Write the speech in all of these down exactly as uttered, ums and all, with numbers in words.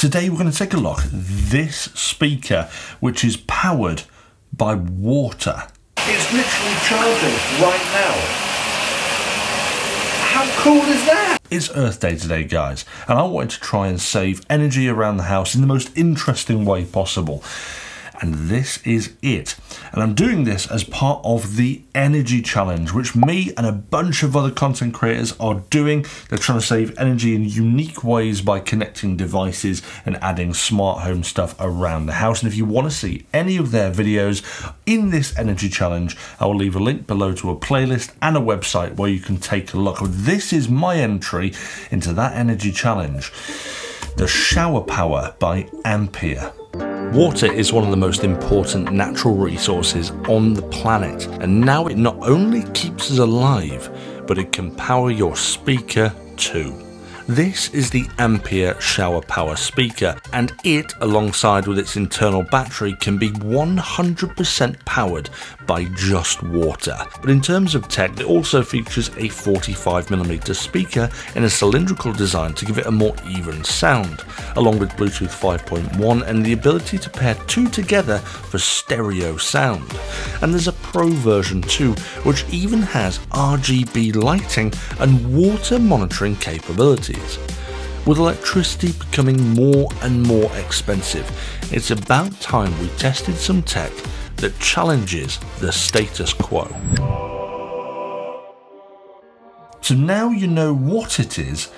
Today we're going to take a look at this speaker, which is powered by water. It's literally charging right now. How cool is that? It's Earth Day today, guys, and I wanted to try and save energy around the house in the most interesting way possible. And this is it. And I'm doing this as part of the Energy Challenge, which me and a bunch of other content creators are doing. They're trying to save energy in unique ways by connecting devices and adding smart home stuff around the house. And if you want to see any of their videos in this Energy Challenge, I will leave a link below to a playlist and a website where you can take a look. This is my entry into that Energy Challenge. The Shower Power by Ampere. Water is one of the most important natural resources on the planet, and now it not only keeps us alive, but it can power your speaker too. This is the Ampere Shower Power speaker, and it, alongside with its internal battery, can be one hundred percent powered by just water. But in terms of tech, it also features a forty-five millimeter speaker in a cylindrical design to give it a more even sound, along with Bluetooth five point one and the ability to pair two together for stereo sound. And there's a Pro version too, which even has R G B lighting and water monitoring capabilities. With electricity becoming more and more expensive, it's about time we tested some tech that challenges the status quo. So now you know what it is,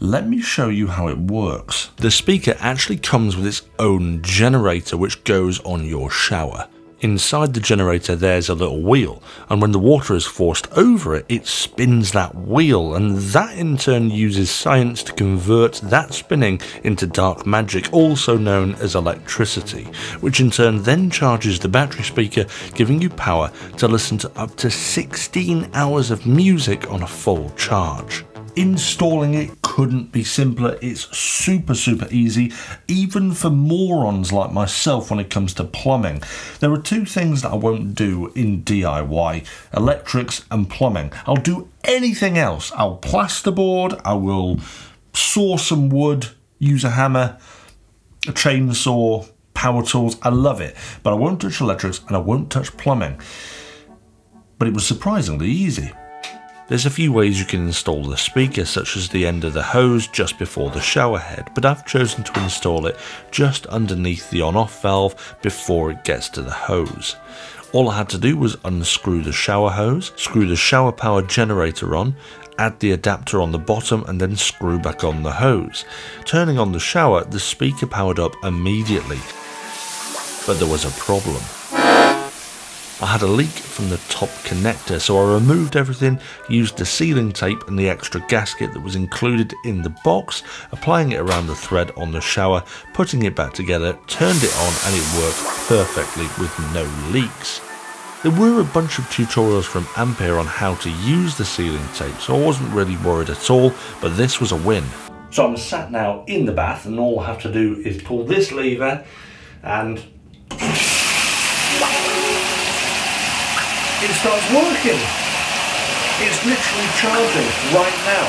let me show you how it works. The speaker actually comes with its own generator, which goes on your shower. Inside the generator there's a little wheel, and when the water is forced over it, it spins that wheel, and that in turn uses science to convert that spinning into dark magic, also known as electricity, which in turn then charges the battery speaker, giving you power to listen to up to sixteen hours of music on a full charge. Installing it couldn't be simpler. It's super, super easy, even for morons like myself when it comes to plumbing. There are two things that I won't do in D I Y, electrics and plumbing. I'll do anything else. I'll plasterboard, I will saw some wood, use a hammer, a chainsaw, power tools, I love it. But I won't touch electrics and I won't touch plumbing. But it was surprisingly easy. There's a few ways you can install the speaker, such as the end of the hose just before the shower head, but I've chosen to install it just underneath the on-off valve before it gets to the hose. All I had to do was unscrew the shower hose, screw the shower power generator on, add the adapter on the bottom and then screw back on the hose. Turning on the shower, the speaker powered up immediately, but there was a problem. I had a leak from the top connector, so I removed everything, used the sealing tape and the extra gasket that was included in the box, applying it around the thread on the shower, putting it back together, turned it on, and it worked perfectly with no leaks. There were a bunch of tutorials from Ampere on how to use the sealing tape, so I wasn't really worried at all, but this was a win. So I'm sat now in the bath, and all I have to do is pull this lever and it starts working. It's literally charging right now.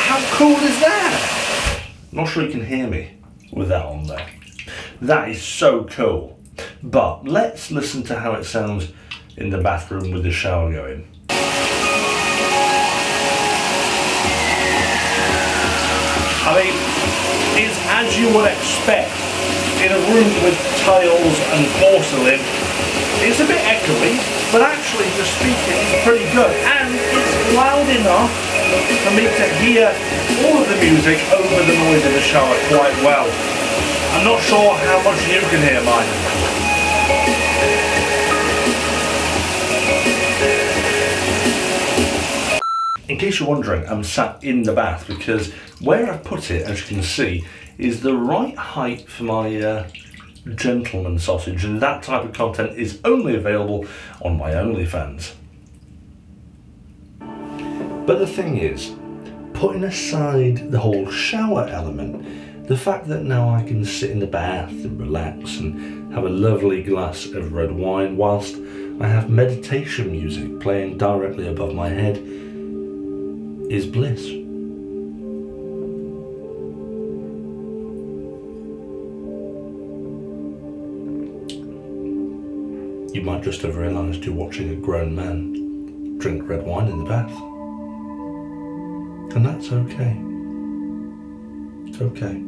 How cool is that? Not sure you can hear me with that on there. That is so cool. But let's listen to how it sounds in the bathroom with the shower going. I mean, it's as you would expect in a room with tiles and porcelain. It's a bit echoey, but actually the speaker is pretty good, and it's loud enough for me to hear all of the music over the noise of the shower quite well. I'm not sure how much you can hear mine. In case you're wondering, I'm sat in the bath because where I put it, as you can see, is the right height for my uh, gentleman sausage, and that type of content is only available on my OnlyFans. But the thing is, putting aside the whole shower element, the fact that now I can sit in the bath and relax and have a lovely glass of red wine whilst I have meditation music playing directly above my head is bliss. You might just have realised you're watching a grown man drink red wine in the bath. And that's okay. It's okay.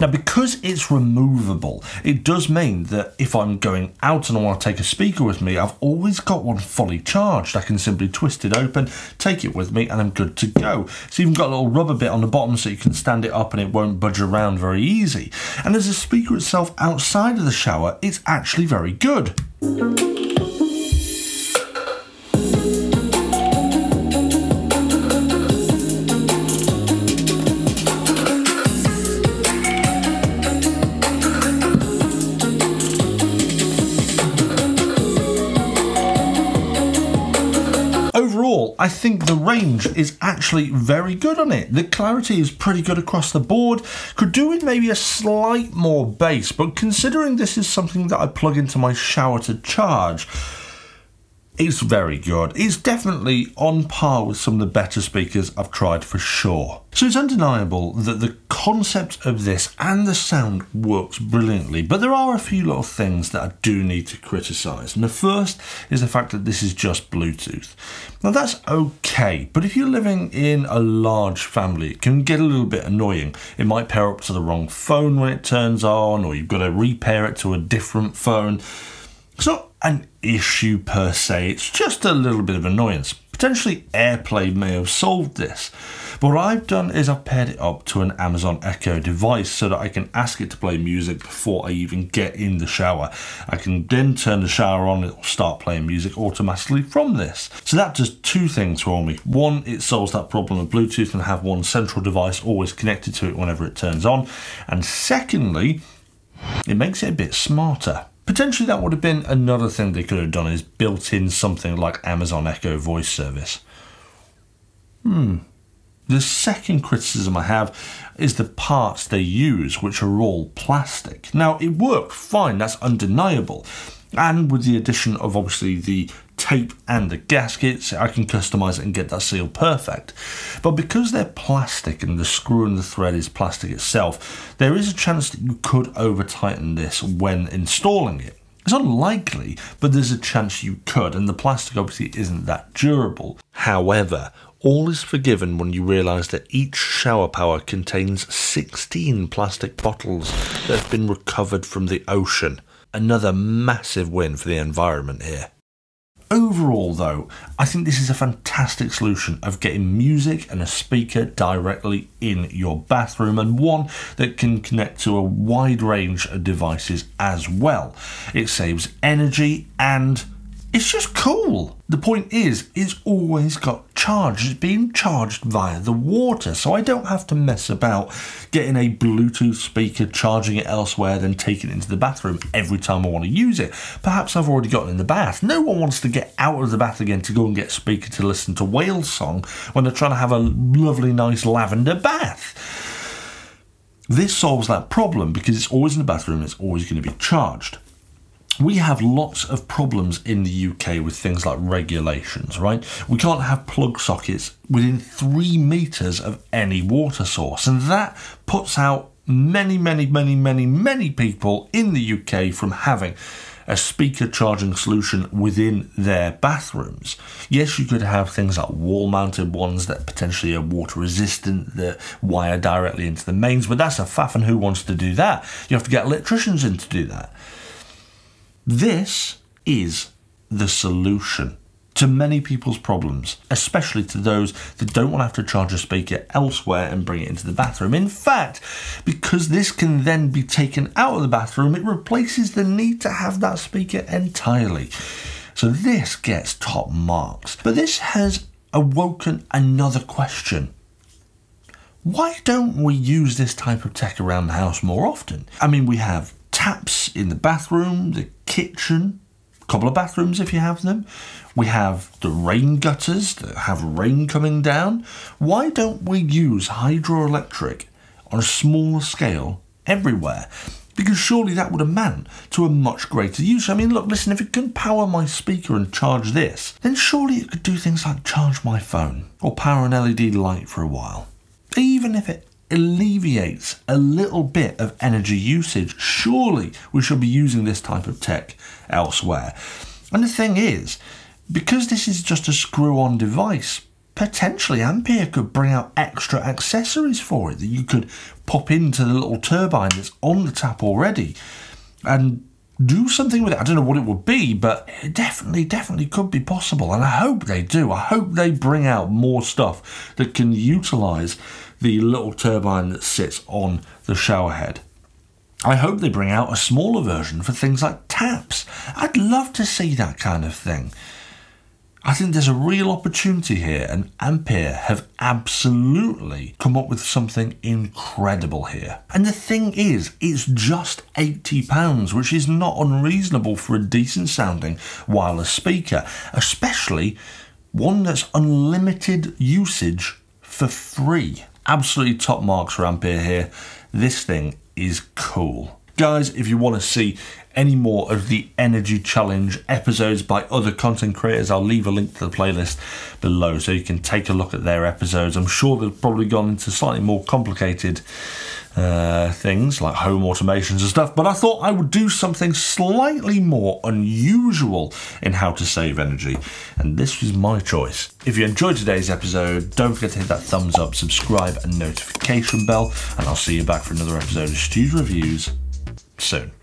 Now, because it's removable, it does mean that if I'm going out and I want to take a speaker with me, I've always got one fully charged. I can simply twist it open, take it with me, and I'm good to go. It's even got a little rubber bit on the bottom so you can stand it up and it won't budge around very easy. And as a speaker itself outside of the shower, it's actually very good. I think the range is actually very good on it. The clarity is pretty good across the board. Could do with maybe a slight more bass, but considering this is something that I plug into my shower to charge, it's very good. It's definitely on par with some of the better speakers I've tried for sure. So it's undeniable that the concept of this and the sound works brilliantly, but there are a few little things that I do need to criticise. And the first is the fact that this is just Bluetooth. Now that's okay, but if you're living in a large family, it can get a little bit annoying. It might pair up to the wrong phone when it turns on, or you've got to repair it to a different phone. It's not an issue per se, it's just a little bit of annoyance. Potentially AirPlay may have solved this, but what I've done is I've paired it up to an Amazon Echo device so that I can ask it to play music before I even get in the shower. I can then turn the shower on and it'll start playing music automatically from this. So that does two things for me. One, it solves that problem of Bluetooth and have one central device always connected to it whenever it turns on. And secondly, it makes it a bit smarter. Potentially that would have been another thing they could have done, is built in something like Amazon Echo voice service. Hmm. The second criticism I have is the parts they use, which are all plastic. Now it worked fine, that's undeniable. And with the addition of obviously the tape and the gaskets, I can customize it and get that seal perfect. But because they're plastic and the screw and the thread is plastic itself, there is a chance that you could over tighten this when installing it. It's unlikely, but there's a chance you could, and the plastic obviously isn't that durable. However, all is forgiven when you realise that each Shower Power contains sixteen plastic bottles that have been recovered from the ocean. Another massive win for the environment here. Overall though, I think this is a fantastic solution of getting music and a speaker directly in your bathroom, and one that can connect to a wide range of devices as well. It saves energy and it's just cool. The point is, it's always got charge. It's being charged via the water, so I don't have to mess about getting a Bluetooth speaker, charging it elsewhere, then taking it into the bathroom every time I want to use it. Perhaps I've already gotten in the bath. No one wants to get out of the bath again to go and get a speaker to listen to whales song when they're trying to have a lovely, nice lavender bath. This solves that problem because it's always in the bathroom, it's always going to be charged. We have lots of problems in the U K with things like regulations, right? We can't have plug sockets within three metres of any water source. And that puts out many, many, many, many, many people in the U K from having a speaker charging solution within their bathrooms. Yes, you could have things like wall-mounted ones that potentially are water-resistant, that wire directly into the mains, but that's a faff, and who wants to do that? You have to get electricians in to do that. This is the solution to many people's problems, especially to those that don't want to have to charge a speaker elsewhere and bring it into the bathroom. In fact, because this can then be taken out of the bathroom, it replaces the need to have that speaker entirely. So this gets top marks. But this has awoken another question. Why don't we use this type of tech around the house more often? I mean, we have taps in the bathroom, the kitchen, a couple of bathrooms if you have them. We have the rain gutters that have rain coming down. Why don't we use hydroelectric on a smaller scale everywhere? because surely that would amount to a much greater use. I mean, look, listen, if it can power my speaker and charge this, then surely it could do things like charge my phone or power an L E D light for a while. Even if it alleviates a little bit of energy usage, surely we should be using this type of tech elsewhere. And the thing is, because this is just a screw-on device, potentially Ampere could bring out extra accessories for it that you could pop into the little turbine that's on the tap already and do something with it. I don't know what it would be, but it definitely, definitely could be possible. And I hope they do. I hope they bring out more stuff that can utilize the little turbine that sits on the shower head. I hope they bring out a smaller version for things like taps. I'd love to see that kind of thing. I think there's a real opportunity here, and Ampere have absolutely come up with something incredible here. And the thing is, it's just eighty pounds, which is not unreasonable for a decent sounding wireless speaker, especially one that's unlimited usage for free. Absolutely top marks for Ampere here. This thing is cool. Guys, if you want to see any more of the Energy Challenge episodes by other content creators, I'll leave a link to the playlist below so you can take a look at their episodes. I'm sure they've probably gone into slightly more complicated uh, things like home automations and stuff, but I thought I would do something slightly more unusual in how to save energy, and this was my choice. If you enjoyed today's episode, don't forget to hit that thumbs up, subscribe and notification bell, and I'll see you back for another episode of Stu's Reviews soon.